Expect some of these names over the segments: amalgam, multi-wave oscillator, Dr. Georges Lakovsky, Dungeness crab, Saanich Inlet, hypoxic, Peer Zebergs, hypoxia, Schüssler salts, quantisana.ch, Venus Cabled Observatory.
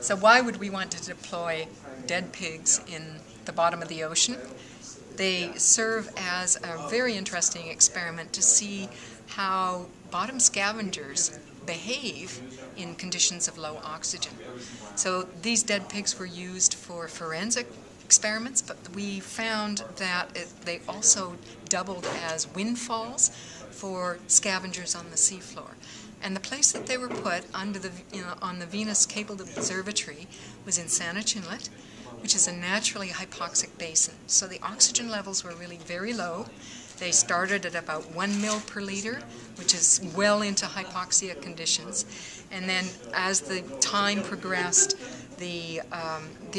So why would we want to deploy dead pigs in the bottom of the ocean? They serve as a very interesting experiment to see how bottom scavengers behave in conditions of low oxygen. So these dead pigs were used for forensic experiments, but we found that they also doubled as windfalls for scavengers on the seafloor. And the place that they were put under the, on the Venus Cabled Observatory was in Saanich Inlet, which is a naturally hypoxic basin. So the oxygen levels were really very low. They started at about 1 mL per liter, which is well into hypoxia conditions. And then as the time progressed, the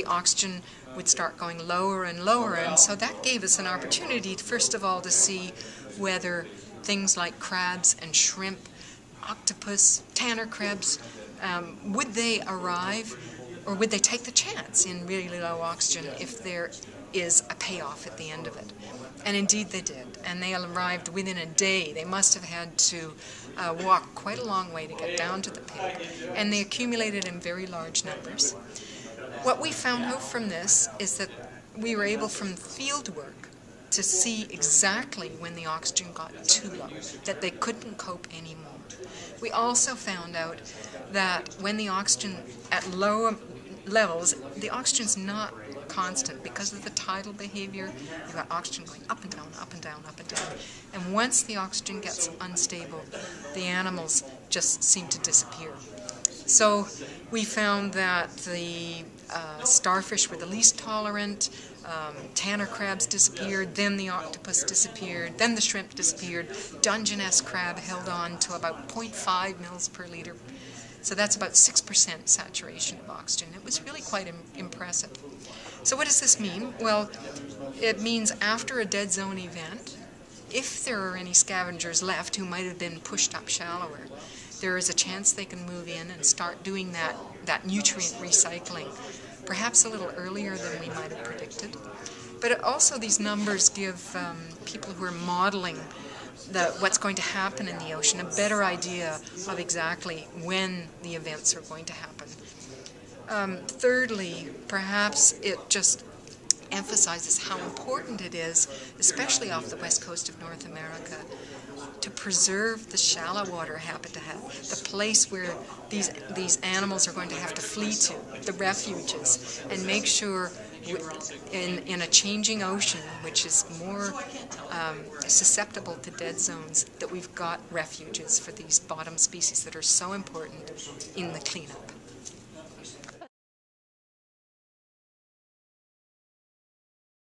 oxygen would start going lower and lower. And so that gave us an opportunity, first of all, to see whether things like crabs and shrimp, octopus, Tanner crabs, would they arrive or would they take the chance in really low oxygen if there is a payoff at the end of it? And indeed they did, and they arrived within a day. They must have had to walk quite a long way to get down to the pig, and they accumulated in very large numbers. What we found out from this is that we were able from field work to see exactly when the oxygen got too low, that they couldn't cope anymore. We also found out that when the oxygen at low levels, the oxygen's not constant because of the tidal behavior. You've got oxygen going up and down, up and down, up and down. And once the oxygen gets unstable, the animals just seem to disappear. So we found that the starfish were the least tolerant, Tanner crabs disappeared, then the octopus disappeared, then the shrimp disappeared, Dungeness crab held on to about 0.5 mils per liter. So that's about 6% saturation of oxygen. It was really quite impressive. So what does this mean? Well, it means after a dead zone event, if there are any scavengers left who might have been pushed up shallower, there is a chance they can move in and start doing that nutrient recycling, perhaps a little earlier than we might have predicted. But also these numbers give people who are modeling what's going to happen in the ocean a better idea of exactly when the events are going to happen. Thirdly, perhaps it just emphasizes how important it is, especially off the west coast of North America, to preserve the shallow water habitat, the place where these animals are going to have to flee to, the refuges, and make sure in a changing ocean, which is more susceptible to dead zones, that we've got refuges for these bottom species that are so important in the cleanup.